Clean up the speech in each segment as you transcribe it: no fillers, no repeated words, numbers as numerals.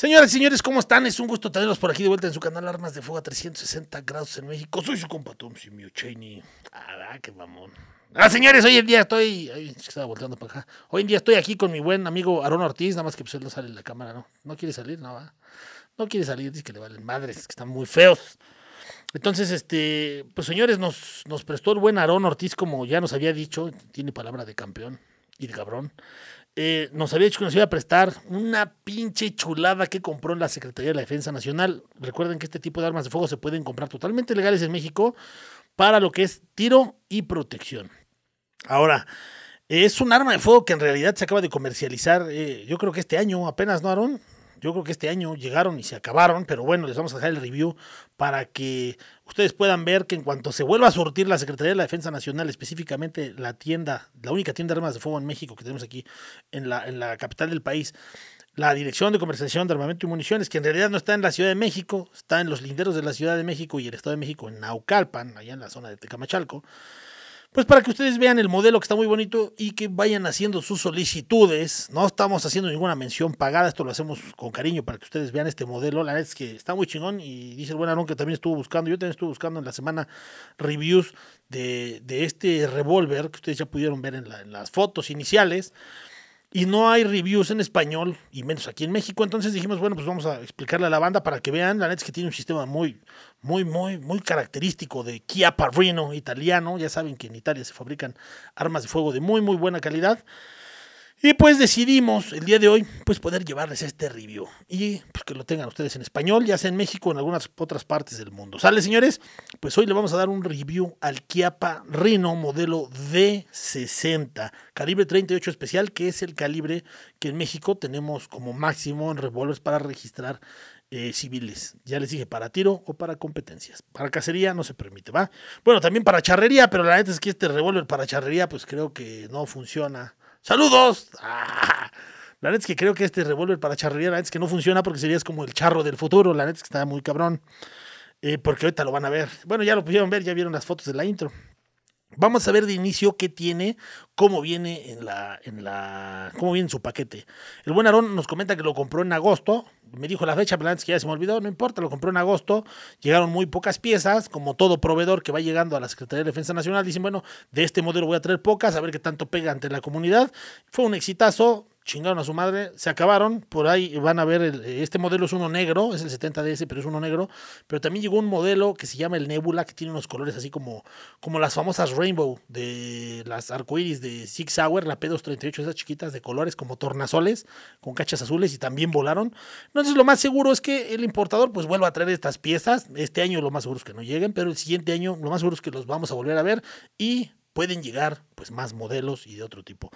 Señoras y señores, ¿cómo están? Es un gusto tenerlos por aquí de vuelta en su canal Armas de Fuego a 360 grados en México. Soy su compa Tom Simio Cheney. Ah, qué mamón. Ah, señores, hoy en día estoy... Ay, es que estaba volteando para acá. Hoy en día estoy aquí con mi buen amigo Aarón Ortiz, nada más que pues él no sale en la cámara, ¿no? No quiere salir, no va. No quiere salir, dice que le valen madres, que están muy feos. Entonces, pues señores, nos prestó el buen Aarón Ortiz, como ya nos había dicho, tiene palabra de campeón y de cabrón. Nos había dicho que nos iba a prestar una pinche chulada que compró en la Secretaría de la Defensa Nacional. Recuerden que este tipo de armas de fuego se pueden comprar totalmente legales en México para lo que es tiro y protección. Ahora, es un arma de fuego que en realidad se acaba de comercializar, yo creo que este año apenas, ¿no, Aarón? Yo creo que este año llegaron y se acabaron, pero bueno, les vamos a dejar el review para que ustedes puedan ver que en cuanto se vuelva a surtir la Secretaría de la Defensa Nacional, específicamente la tienda, la única tienda de armas de fuego en México que tenemos aquí en la capital del país, la Dirección de Comercialización de Armamento y Municiones, que en realidad no está en la Ciudad de México, está en los linderos de la Ciudad de México y el Estado de México, en Naucalpan, allá en la zona de Tecamachalco, pues para que ustedes vean el modelo que está muy bonito y que vayan haciendo sus solicitudes. No estamos haciendo ninguna mención pagada, esto lo hacemos con cariño para que ustedes vean este modelo. La verdad es que está muy chingón y dice el buen Aarón que también estuvo buscando, yo también estuve buscando en la semana reviews de este revólver que ustedes ya pudieron ver en las fotos iniciales. Y no hay reviews en español, y menos aquí en México. Entonces dijimos, bueno, pues vamos a explicarle a la banda para que vean. La neta es que tiene un sistema muy característico de Chiappa Rhino italiano. Ya saben que en Italia se fabrican armas de fuego de muy buena calidad. Y pues decidimos el día de hoy pues poder llevarles este review. Y pues que lo tengan ustedes en español, ya sea en México o en algunas otras partes del mundo. ¿Sale, señores? Pues hoy le vamos a dar un review al Chiappa Rhino modelo D60, calibre 38 especial, que es el calibre que en México tenemos como máximo en revólveres para registrar civiles. Ya les dije, para tiro o para competencias. Para cacería no se permite, ¿va? Bueno, también para charrería, pero la neta es que este revólver para charrería pues creo que no funciona. ¡Saludos! ¡Ah! La neta es que creo que este revólver para charrería, la neta es que no funciona porque serías como el charro del futuro. La neta es que está muy cabrón, porque ahorita lo van a ver. Bueno, ya lo pudieron ver, ya vieron las fotos de la intro. Vamos a ver de inicio qué tiene, cómo viene cómo viene su paquete. El buen Aarón nos comenta que lo compró en agosto. Me dijo la fecha, pero antes que ya se me olvidó, no importa, lo compró en agosto. Llegaron muy pocas piezas, como todo proveedor que va llegando a la Secretaría de Defensa Nacional. Dicen, bueno, de este modelo voy a traer pocas, a ver qué tanto pega ante la comunidad. Fue un exitazo. Chingaron a su madre, se acabaron, por ahí van a ver, este modelo es uno negro, es el 70DS, pero es uno negro, pero también llegó un modelo que se llama el Nebula, que tiene unos colores así como las famosas Rainbow, de las arcoiris de Six Hour, la P238, esas chiquitas de colores como tornasoles, con cachas azules, y también volaron. Entonces lo más seguro es que el importador pues vuelva a traer estas piezas. Este año lo más seguro es que no lleguen, pero el siguiente año lo más seguro es que los vamos a volver a ver, y pueden llegar pues más modelos y de otro tipo.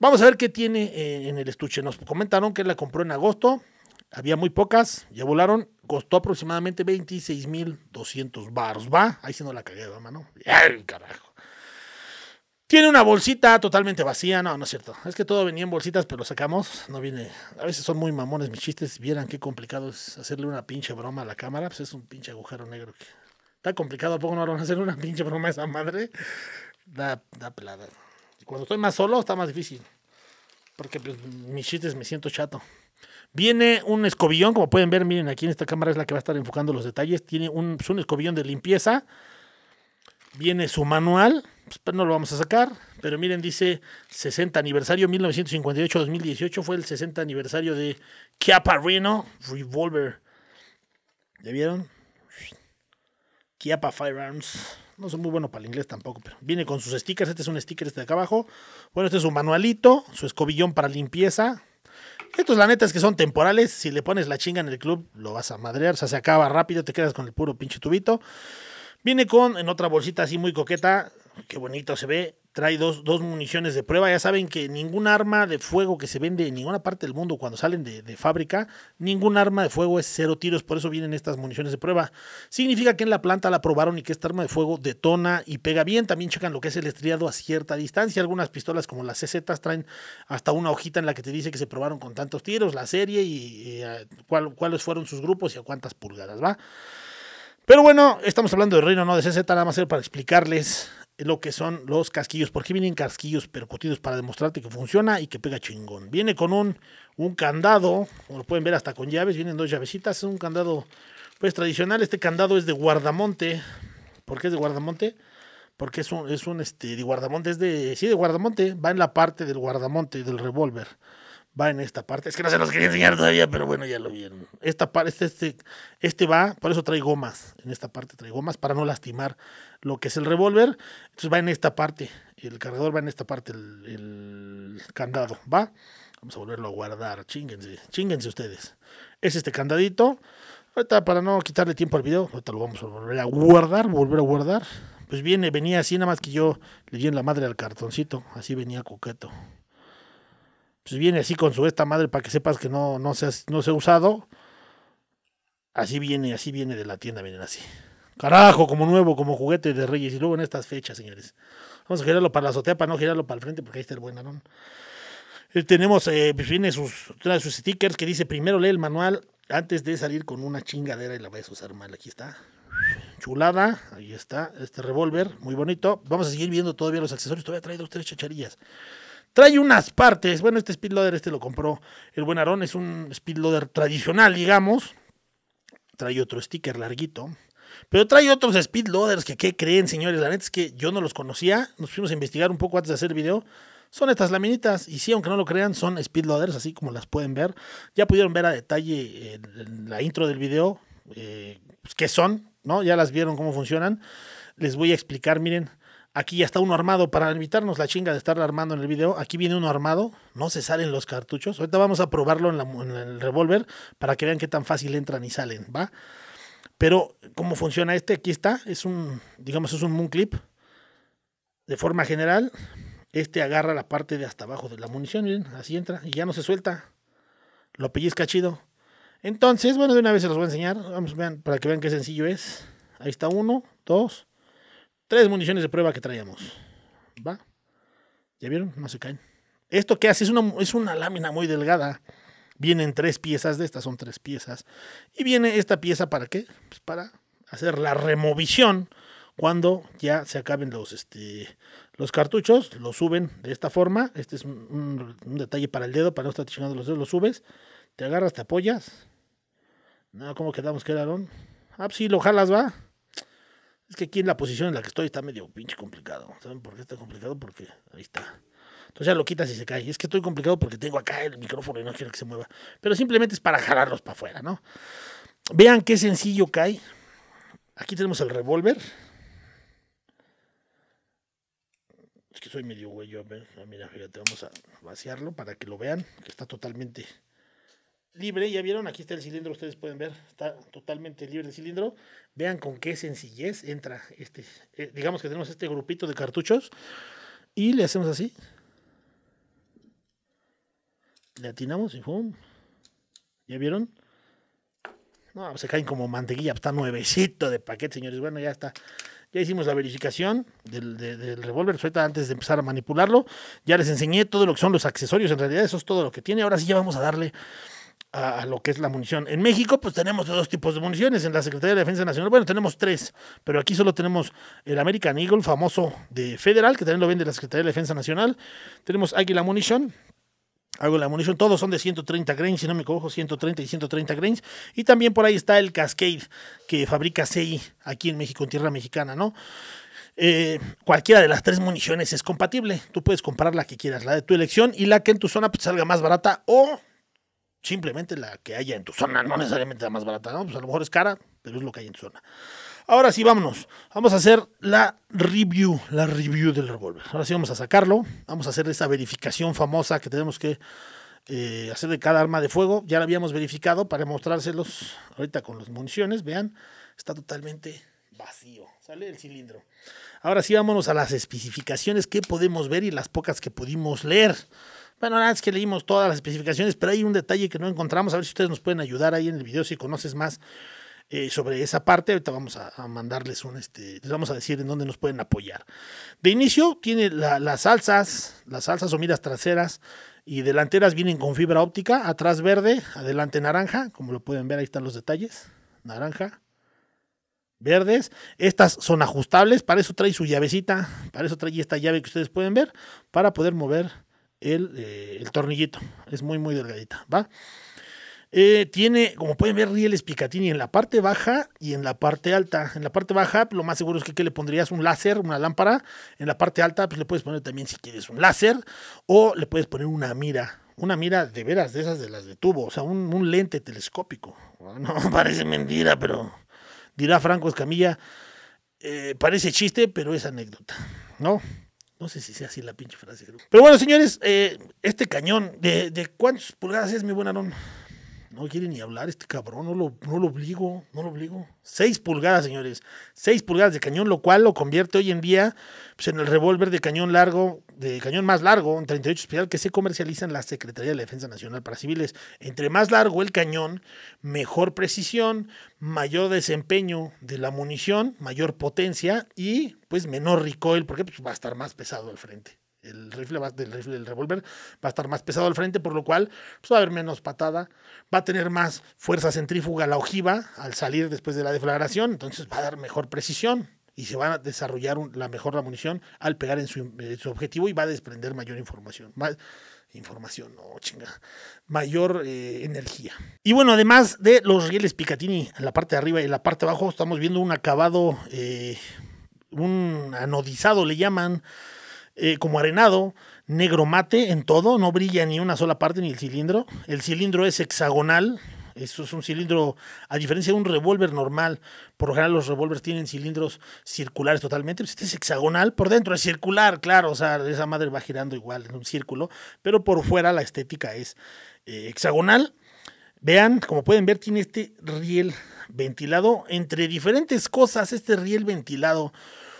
Vamos a ver qué tiene en el estuche. Nos comentaron que la compró en agosto. Había muy pocas, ya volaron. Costó aproximadamente 26,200 baros. ¿Va? Ahí sí no la cagué, ¿va, mano? ¡Ay, carajo! Tiene una bolsita totalmente vacía. No, no es cierto. Es que todo venía en bolsitas, pero lo sacamos. No viene... A veces son muy mamones mis chistes. Vieran qué complicado es hacerle una pinche broma a la cámara. Pues es un pinche agujero negro. Está complicado, ¿a poco no van a hacer una pinche broma a esa madre? Da pelada. Cuando estoy más solo está más difícil, porque pues, mis chistes me siento chato. Viene un escobillón, como pueden ver, miren, aquí en esta cámara es la que va a estar enfocando los detalles. Tiene un escobillón de limpieza. Viene su manual, pues, no lo vamos a sacar, pero miren, dice 60 aniversario 1958-2018, fue el 60 aniversario de Chiappa Rhino Revolver. ¿Ya vieron? Chiappa Firearms. No soy muy bueno para el inglés tampoco, pero viene con sus stickers. Este es un sticker este de acá abajo. Bueno, este es su manualito, su escobillón para limpieza. Estos, la neta, es que son temporales. Si le pones la chinga en el club, lo vas a madrear. O sea, se acaba rápido, te quedas con el puro pinche tubito. Viene en otra bolsita así muy coqueta. Qué bonito se ve. Trae dos municiones de prueba. Ya saben que ningún arma de fuego que se vende en ninguna parte del mundo cuando salen de fábrica, ningún arma de fuego es 0 tiros. Por eso vienen estas municiones de prueba. Significa que en la planta la probaron y que esta arma de fuego detona y pega bien. También checan lo que es el estriado a cierta distancia. Algunas pistolas como las CZ traen hasta una hojita en la que te dice que se probaron con tantos tiros, la serie y cuáles fueron sus grupos y a cuántas pulgadas, ¿va? Pero bueno, estamos hablando de Rhino, no de CZ, nada más para explicarles lo que son los casquillos. Porque vienen casquillos percutidos para demostrarte que funciona y que pega chingón. Viene con un candado, como lo pueden ver hasta con llaves, vienen dos llavecitas, es un candado pues tradicional. Este candado es de guardamonte. ¿Por qué es de guardamonte? Porque de guardamonte, va en la parte del guardamonte del revólver. Va en esta parte, es que no se los quería enseñar todavía, pero bueno, ya lo vieron. Esta parte, este va, por eso trae gomas, en esta parte trae gomas para no lastimar lo que es el revólver. Entonces va en esta parte, el cargador va en esta parte, el candado, ¿va? Vamos a volverlo a guardar, chínguense ustedes. Es este candadito, ahorita para no quitarle tiempo al video, ahorita lo vamos a volver a guardar. Pues venía así, nada más que yo le di en la madre al cartoncito, así venía coqueto. Pues viene así con su esta madre para que sepas que no se ha usado. Así viene de la tienda, miren así. Carajo, como nuevo, como juguete de Reyes. Y luego en estas fechas, señores. Vamos a girarlo para la azotea para no girarlo para el frente porque ahí está el buen Aarón. Tenemos, viene trae sus stickers que dice primero lee el manual antes de salir con una chingadera y la vayas a usar mal. Aquí está. Chulada, ahí está. Este revólver, muy bonito. Vamos a seguir viendo todavía los accesorios. Todavía trae 2 o 3 chacharillas. Trae unas partes, bueno, este speedloader lo compró el buen Aarón, es un speedloader tradicional, digamos. Trae otro sticker larguito, pero trae otros speedloaders que, ¿qué creen, señores? La neta es que yo no los conocía, nos fuimos a investigar un poco antes de hacer el video. Son estas laminitas, y sí, aunque no lo crean, son speedloaders, así como las pueden ver. Ya pudieron ver a detalle en la intro del video, pues, qué son, ¿no? Ya las vieron cómo funcionan, les voy a explicar, miren. Aquí ya está uno armado, para evitarnos la chinga de estar armando en el video. Aquí viene uno armado, no se salen los cartuchos. Ahorita vamos a probarlo en el revólver para que vean qué tan fácil entran y salen, ¿va? Pero cómo funciona aquí está, es un moon clip. De forma general, agarra la parte de hasta abajo de la munición, miren, así entra y ya no se suelta. Lo pellizca chido. Entonces, bueno, de una vez se los voy a enseñar, para que vean qué sencillo es. Ahí está uno, dos... 3 municiones de prueba que traíamos. ¿Va? ¿Ya vieron? No se caen. Esto que hace es una lámina muy delgada. Vienen 3 piezas de estas, son 3 piezas. Y viene esta pieza ¿para qué? Pues para hacer la removisión. Cuando ya se acaben los cartuchos, los suben de esta forma. Este es un detalle para el dedo, para no estar chingando los dedos, los subes. Te agarras, te apoyas. No, ¿cómo quedamos que era, Aarón? Ah, pues sí, lo jalas, ¿va? Es que aquí en la posición en la que estoy está medio pinche complicado. ¿Saben por qué está complicado? Porque ahí está. Entonces ya lo quitas y se cae. Es que estoy complicado porque tengo acá el micrófono y no quiero que se mueva. Pero simplemente es para jalarlos para afuera, ¿no? Vean qué sencillo cae. Aquí tenemos el revólver. Es que soy medio güey yo. Mira, fíjate, vamos a vaciarlo para que lo vean. Que está totalmente libre, ya vieron, aquí está el cilindro, ustedes pueden ver, está totalmente libre el cilindro. Vean con qué sencillez entra digamos que tenemos este grupito de cartuchos y le hacemos así, le atinamos y ¡pum! ¿Ya vieron? No, se caen como mantequilla, está nuevecito de paquete, señores. Bueno, ya está. Ya hicimos la verificación del revólver. Ahorita, antes de empezar a manipularlo, ya les enseñé todo lo que son los accesorios. En realidad eso es todo lo que tiene. Ahora sí ya vamos a darle a lo que es la munición. En México pues tenemos 2 tipos de municiones. En la Secretaría de la Defensa Nacional, bueno, tenemos 3, pero aquí solo tenemos el American Eagle famoso de Federal, que también lo vende la Secretaría de la Defensa Nacional. Tenemos Águila Munición. Todos son de 130 grains, si no me equivoco, 130 y 130 grains. Y también por ahí está el Cascade, que fabrica CI aquí en México, en tierra mexicana, ¿no? Cualquiera de las 3 municiones es compatible. Tú puedes comprar la que quieras, la de tu elección y la que en tu zona pues, salga más barata, o simplemente la que haya en tu zona, no necesariamente la más barata, ¿no? Pues a lo mejor es cara, pero es lo que hay en tu zona. Ahora sí, vámonos. Vamos a hacer la review del revólver. Ahora sí vamos a sacarlo. Vamos a hacer esa verificación famosa que tenemos que hacer de cada arma de fuego. Ya la habíamos verificado para mostrárselos ahorita con las municiones. Vean, está totalmente vacío. Sale el cilindro. Ahora sí, vámonos a las especificaciones que podemos ver y las pocas que pudimos leer. Bueno, nada, es que leímos todas las especificaciones, pero hay un detalle que no encontramos. A ver si ustedes nos pueden ayudar ahí en el video si conoces más sobre esa parte. Ahorita vamos a mandarles les vamos a decir en dónde nos pueden apoyar. De inicio tiene las alzas o miras traseras y delanteras vienen con fibra óptica, atrás verde, adelante naranja, como lo pueden ver, ahí están los detalles, naranja, verdes. Estas son ajustables, para eso trae su llavecita, para eso trae esta llave que ustedes pueden ver, para poder mover el tornillito. Es muy muy delgadita, ¿va? Tiene, como pueden ver, rieles Picatinny en la parte baja y en la parte alta. En la parte baja, lo más seguro es que le pondrías un láser, una lámpara. En la parte alta, pues le puedes poner también, si quieres, un láser, o le puedes poner una mira. Una mira de veras, de esas de las de tubo, o sea, un lente telescópico. No, parece mentira, pero dirá Franco Escamilla, parece chiste, pero es anécdota, ¿no? No sé si sea así la pinche frase. Pero bueno, señores, este cañón, ¿de cuántas pulgadas es, mi buen Aarón? No quiere ni hablar este cabrón, no lo obligo. 6 pulgadas, señores, 6 pulgadas de cañón, lo cual lo convierte hoy en día, pues, en el revólver de cañón largo, de cañón más largo, en 38 especial, que se comercializa en la Secretaría de la Defensa Nacional para Civiles. Entre más largo el cañón, mejor precisión, mayor desempeño de la munición, mayor potencia y pues menor recoil, porque pues, va a estar más pesado al frente. El rifle del revólver va a estar más pesado al frente, por lo cual pues, va a haber menos patada, va a tener más fuerza centrífuga la ojiva al salir después de la deflagración, entonces va a dar mejor precisión y se va a desarrollar la munición al pegar en su objetivo, y va a desprender mayor información, mayor energía. Y bueno, además de los rieles Picatinny en la parte de arriba y en la parte de abajo, estamos viendo un acabado, un anodizado le llaman, como arenado, negro mate en todo, no brilla ni una sola parte, ni el cilindro. El cilindro es hexagonal, esto es un cilindro, a diferencia de un revólver normal, por lo general los revólveres tienen cilindros circulares totalmente, este es hexagonal, por dentro es circular, claro, o sea, esa madre va girando igual en un círculo, pero por fuera la estética es hexagonal. Vean, como pueden ver, tiene este riel ventilado, entre diferentes cosas este riel ventilado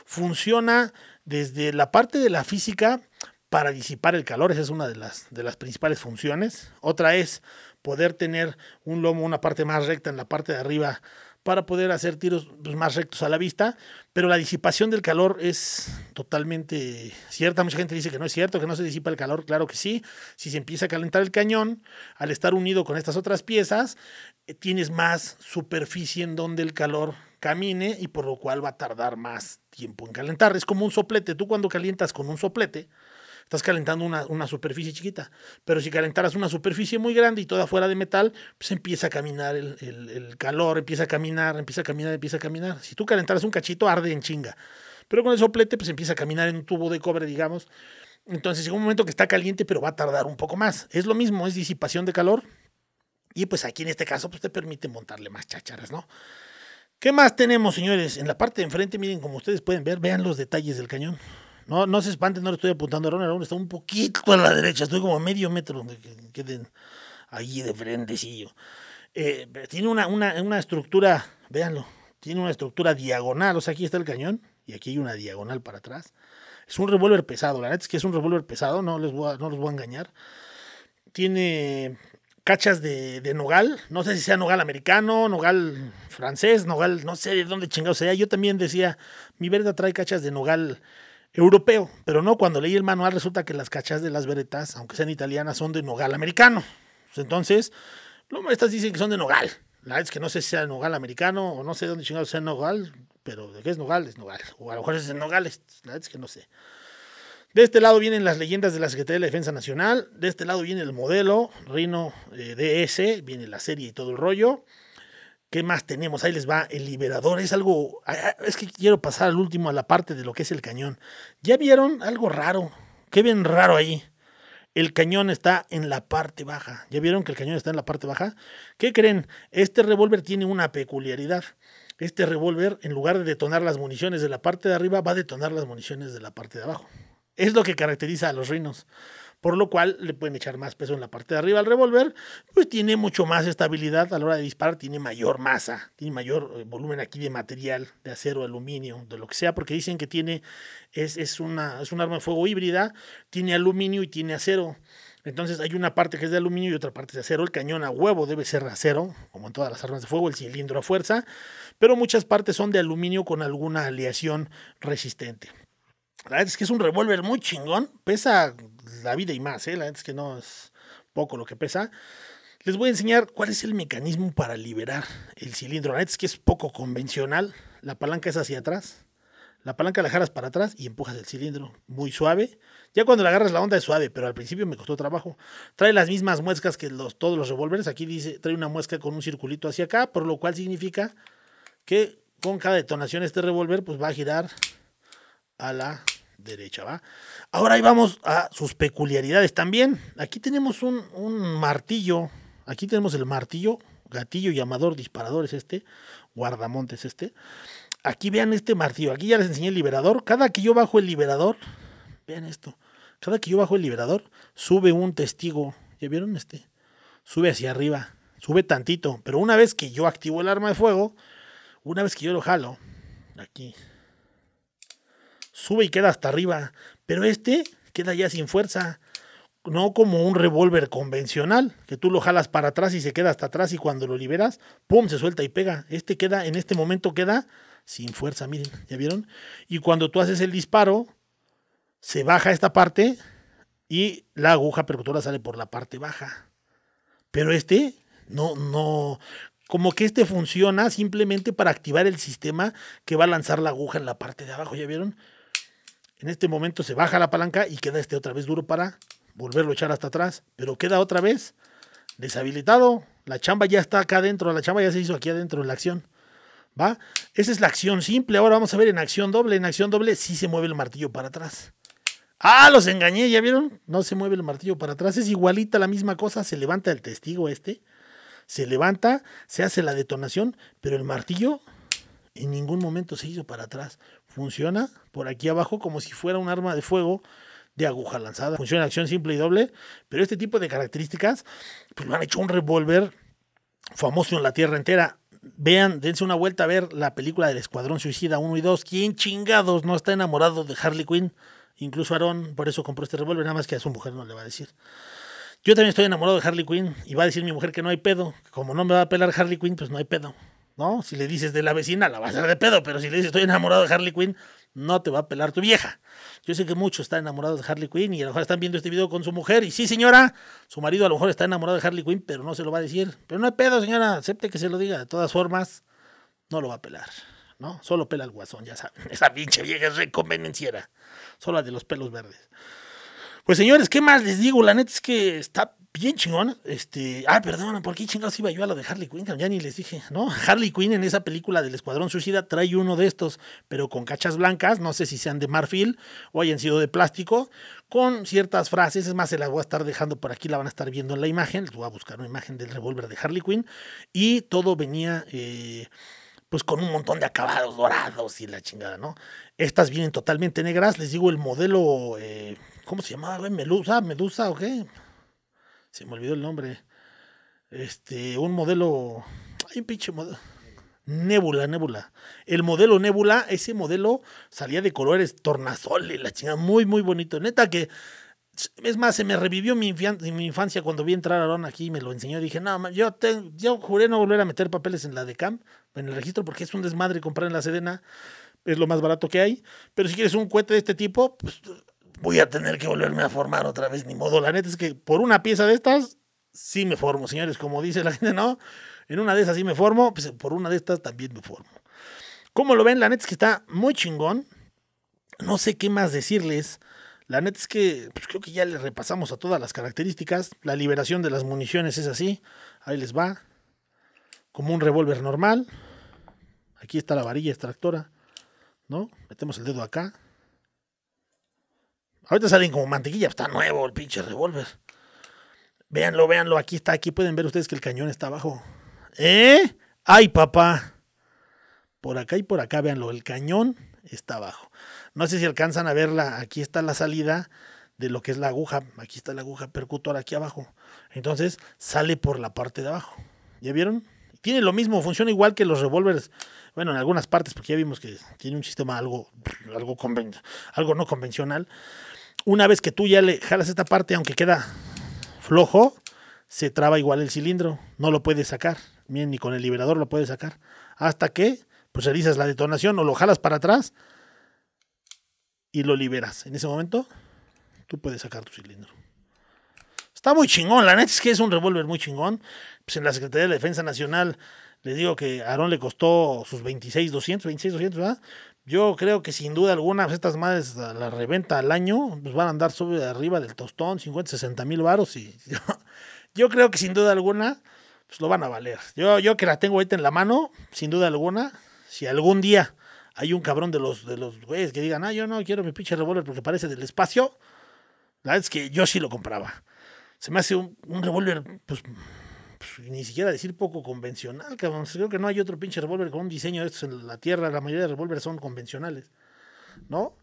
funciona desde la parte de la física para disipar el calor, esa es una de las principales funciones. Otra es poder tener un lomo, una parte más recta en la parte de arriba para poder hacer tiros más rectos a la vista, pero la disipación del calor es totalmente cierta. Mucha gente dice que no es cierto, que no se disipa el calor. Claro que sí, si se empieza a calentar el cañón, al estar unido con estas otras piezas, tienes más superficie en donde el calor camine, y por lo cual va a tardar más tiempo en calentar. Es como un soplete, tú cuando calientas con un soplete, estás calentando una superficie chiquita, pero si calentaras una superficie muy grande y toda fuera de metal, pues empieza a caminar el calor, empieza a caminar. Si tú calentaras un cachito, arde en chinga, pero con el soplete, pues empieza a caminar en un tubo de cobre, digamos. Entonces llega un momento que está caliente, pero va a tardar un poco más. Es lo mismo, es disipación de calor, y pues aquí en este caso, pues te permite montarle más chácharas, ¿no? ¿Qué más tenemos, señores? En la parte de enfrente, miren, como ustedes pueden ver, vean los detalles del cañón. No se espanten, no le estoy apuntando a Aarón, está un poquito a la derecha, estoy como a medio metro donde queden allí de frente, sí. Tiene una estructura, véanlo, tiene una estructura diagonal, o sea, aquí está el cañón y aquí hay una diagonal para atrás. Es un revólver pesado, la neta es que es un revólver pesado, no los voy a engañar. Tiene cachas de nogal, no sé si sea nogal americano, nogal francés, nogal, no sé de dónde chingados sea. Yo también decía, mi Beretta trae cachas de nogal europeo, pero no, cuando leí el manual resulta que las cachas de las Berettas, aunque sean italianas, son de nogal americano. Entonces, estas dicen que son de nogal, la verdad es que no sé si sea nogal americano o no sé de dónde chingados sea nogal, pero de qué es nogal, o a lo mejor es de nogales, la verdad es que no sé. De este lado vienen las leyendas de la Secretaría de la Defensa Nacional. De este lado viene el modelo Rhino DS, viene la serie y todo el rollo. ¿Qué más tenemos? Ahí les va el liberador. Es algo... Es que quiero pasar al último, a la parte de lo que es el cañón. ¿Ya vieron algo raro? ¿Qué ven raro ahí? El cañón está en la parte baja. ¿Ya vieron que el cañón está en la parte baja? ¿Qué creen? Este revólver tiene una peculiaridad. Este revólver, en lugar de detonar las municiones de la parte de arriba, va a detonar las municiones de la parte de abajo. Es lo que caracteriza a los Rhinos, por lo cual le pueden echar más peso en la parte de arriba al revólver, pues tiene mucho más estabilidad a la hora de disparar, tiene mayor masa, tiene mayor volumen aquí de material, de acero, aluminio, de lo que sea, porque dicen que tiene, es un arma de fuego híbrida, tiene aluminio y tiene acero. Entonces hay una parte que es de aluminio y otra parte de acero. El cañón a huevo debe ser acero, como en todas las armas de fuego, el cilindro a fuerza, pero muchas partes son de aluminio con alguna aleación resistente. La verdad es que es un revólver muy chingón, pesa la vida y más, la verdad es que no es poco lo que pesa. Les voy a enseñar cuál es el mecanismo para liberar el cilindro. La neta es que es poco convencional. La palanca es hacia atrás. La palanca la jalas para atrás y empujas el cilindro. Muy suave. Ya cuando la agarras la onda es suave, pero al principio me costó trabajo. Trae las mismas muescas que todos los revólveres. Aquí dice, trae una muesca con un circulito hacia acá, por lo cual significa que con cada detonación este revólver pues va a girar a la derecha, ¿va? Ahora ahí vamos a sus peculiaridades también. Aquí tenemos un martillo. Aquí tenemos el martillo, gatillo, llamador, disparador es este, guardamontes este. Aquí vean este martillo, aquí ya les enseñé el liberador. Cada que yo bajo el liberador, vean esto, cada que yo bajo el liberador, sube un testigo, ¿ya vieron este? Sube hacia arriba, sube tantito, pero una vez que yo activo el arma de fuego, una vez que yo lo jalo, aquí, sube y queda hasta arriba, pero este queda ya sin fuerza. No como un revólver convencional, que tú lo jalas para atrás y se queda hasta atrás y cuando lo liberas, ¡pum!, se suelta y pega. Este queda, en este momento queda sin fuerza, miren, ¿ya vieron? Y cuando tú haces el disparo, se baja esta parte y la aguja percutora sale por la parte baja. Pero este, no, como que este funciona simplemente para activar el sistema que va a lanzar la aguja en la parte de abajo, ¿ya vieron? En este momento se baja la palanca y queda este otra vez duro para volverlo a echar hasta atrás, pero queda otra vez deshabilitado. La chamba ya está acá adentro, la chamba ya se hizo aquí adentro en la acción, ¿va? Esa es la acción simple. Ahora vamos a ver en acción doble. En acción doble sí se mueve el martillo para atrás. ¡Ah, los engañé! ¿Ya vieron? No se mueve el martillo para atrás, es igualita la misma cosa. Se levanta el testigo este, se levanta, se hace la detonación, pero el martillo en ningún momento se hizo para atrás. Funciona por aquí abajo como si fuera un arma de fuego de aguja lanzada. Funciona acción simple y doble, pero este tipo de características pues lo han hecho un revólver famoso en la tierra entera. Vean, dense una vuelta a ver la película del Escuadrón Suicida 1 y 2. ¿Quién chingados no está enamorado de Harley Quinn? Incluso Aarón por eso compró este revólver, nada más que a su mujer no le va a decir. Yo también estoy enamorado de Harley Quinn y va a decir mi mujer que no hay pedo. Como no me va a pelar Harley Quinn, pues no hay pedo, ¿no? Si le dices de la vecina, la va a hacer de pedo, pero si le dices estoy enamorado de Harley Quinn, no te va a pelar tu vieja. Yo sé que muchos están enamorados de Harley Quinn y a lo mejor están viendo este video con su mujer. Y sí, señora, su marido a lo mejor está enamorado de Harley Quinn, pero no se lo va a decir. Pero no hay pedo, señora, acepte que se lo diga. De todas formas, no lo va a pelar, ¿no? Solo pela al guasón, ya saben. Esa pinche vieja es reconvenenciera. Solo la de los pelos verdes. Pues, señores, ¿qué más les digo? La neta es que está bien chingón. Ah, perdón, ¿por qué chingados iba yo a lo de Harley Quinn? Ya ni les dije, ¿no? Harley Quinn en esa película del Escuadrón Suicida trae uno de estos, pero con cachas blancas, no sé si sean de marfil o hayan sido de plástico, con ciertas frases. Es más, se las voy a estar dejando por aquí, la van a estar viendo en la imagen. Les voy a buscar una imagen del revólver de Harley Quinn. Y todo venía pues con un montón de acabados dorados y la chingada, ¿no? Estas vienen totalmente negras. Les digo, el modelo, ¿cómo se llamaba? ¿Medusa o qué? Se me olvidó el nombre. Un modelo. Hay un pinche modelo. Nébula. El modelo Nébula, ese modelo salía de colores tornasol y la chingada. Muy, muy bonito. Neta que. Es más, se me revivió mi infancia cuando vi entrar a Aarón aquí y me lo enseñó. Dije, no, yo juré no volver a meter papeles en la DECAM, en el registro, porque es un desmadre comprar en la Sedena. Es lo más barato que hay. Pero si quieres un cohete de este tipo, pues voy a tener que volverme a formar otra vez, ni modo. La neta es que por una pieza de estas, sí me formo, señores. Como dice la gente, ¿no? En una de esas sí me formo, pues por una de estas también me formo. Como lo ven, la neta es que está muy chingón. No sé qué más decirles. La neta es que pues, creo que ya le repasamos a todas las características. La liberación de las municiones es así. Ahí les va. Como un revólver normal. Aquí está la varilla extractora, ¿no? Metemos el dedo acá. Ahorita salen como mantequilla, está nuevo el pinche revólver. Véanlo, aquí está, aquí pueden ver ustedes que el cañón está abajo. ¿Eh? ¡Ay, papá! Por acá y por acá, véanlo, el cañón está abajo. No sé si alcanzan a verla, aquí está la salida de lo que es la aguja, aquí está la aguja percutora aquí abajo. Entonces sale por la parte de abajo, ¿ya vieron? Tiene lo mismo, funciona igual que los revólveres. Bueno, en algunas partes, porque ya vimos que tiene un sistema algo no convencional. Una vez que tú ya le jalas esta parte, aunque queda flojo, se traba igual el cilindro. No lo puedes sacar, miren, ni con el liberador lo puedes sacar. Hasta que, pues, realizas la detonación o lo jalas para atrás y lo liberas. En ese momento, tú puedes sacar tu cilindro. Está muy chingón, la neta es que es un revólver muy chingón. Pues en la Secretaría de la Defensa Nacional, les digo que a Aarón le costó sus 26,200, ¿verdad? Yo creo que sin duda alguna, pues estas madres las reventa al año, pues van a andar sobre arriba del tostón, 50,000 a 60,000 varos. Y yo creo que sin duda alguna, pues lo van a valer. Yo que la tengo ahorita en la mano, sin duda alguna, si algún día hay un cabrón de los güeyes que digan, ah, yo no quiero mi pinche revólver porque parece del espacio, la verdad es que yo sí lo compraba. Se me hace un revólver, pues, ni siquiera decir poco convencional, cabrón. Creo que no hay otro pinche revólver con un diseño de estos en la tierra. La mayoría de revólveres son convencionales, ¿no?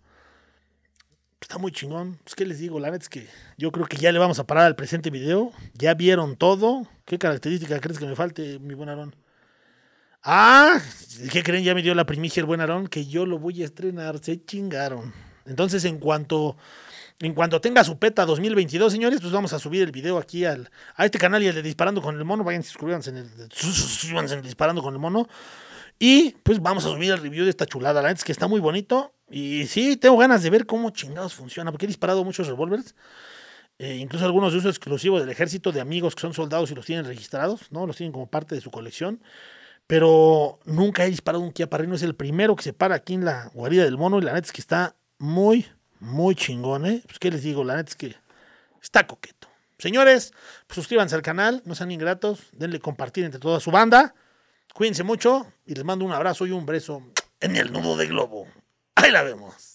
Está muy chingón. Pues, ¿qué les digo? La neta es que yo creo que ya le vamos a parar al presente video. Ya vieron todo. ¿Qué característica crees que me falte, mi buen Aarón? ¡Ah! ¿Qué creen? Ya me dio la primicia el buen Aarón, que yo lo voy a estrenar. Se chingaron. Entonces, en cuanto tenga su PETA 2022, señores, pues vamos a subir el video aquí a este canal y al de Disparando con el Mono. Vayan, suscríbanse en el Disparando con el Mono. Y pues vamos a subir el review de esta chulada. La neta es que está muy bonito. Y sí, tengo ganas de ver cómo chingados funciona, porque he disparado muchos revólveres. Incluso algunos de uso exclusivo del ejército, de amigos que son soldados y los tienen registrados, ¿no? Los tienen como parte de su colección. Pero nunca he disparado un Chiappa Rhino. Es el primero que se para aquí en la guarida del mono. Y la neta es que está muy chingón, ¿eh? Pues, ¿qué les digo? La neta es que está coqueto. Señores, pues, suscríbanse al canal, no sean ingratos, denle compartir entre toda su banda, cuídense mucho y les mando un abrazo y un beso en el nudo de globo. Ahí la vemos.